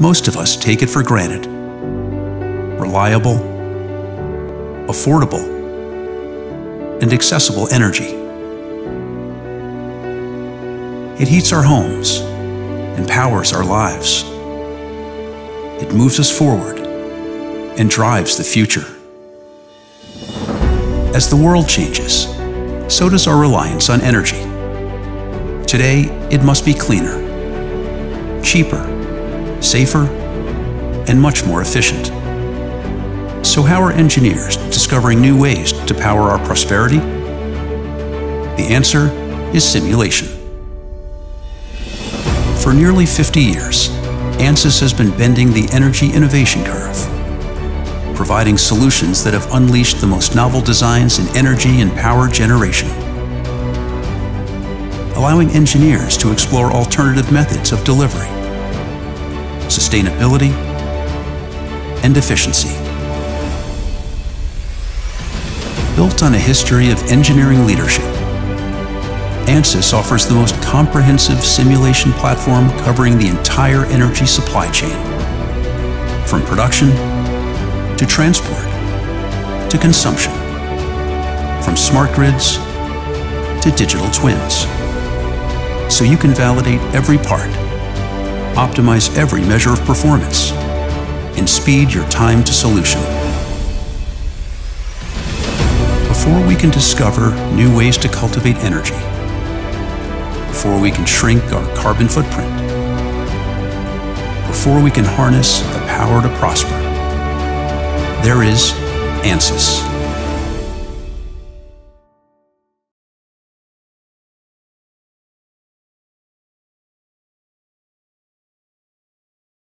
most of us take it for granted. Reliable, affordable, and accessible energy. It heats our homes, empowers our lives. It moves us forward and drives the future. As the world changes, so does our reliance on energy. Today, it must be cleaner, cheaper, safer, and much more efficient. So how are engineers discovering new ways to power our prosperity? The answer is simulation. For nearly 50 years, Ansys has been bending the energy innovation curve, providing solutions that have unleashed the most novel designs in energy and power generation, allowing engineers to explore alternative methods of delivery, sustainability, and efficiency. Built on a history of engineering leadership, Ansys offers the most comprehensive simulation platform covering the entire energy supply chain, from production to transport to consumption, from smart grids to digital twins, so you can validate every part, optimize every measure of performance, and speed your time to solution. Before we can discover new ways to cultivate energy, before we can shrink our carbon footprint, before we can harness the power to prosper, there is Ansys.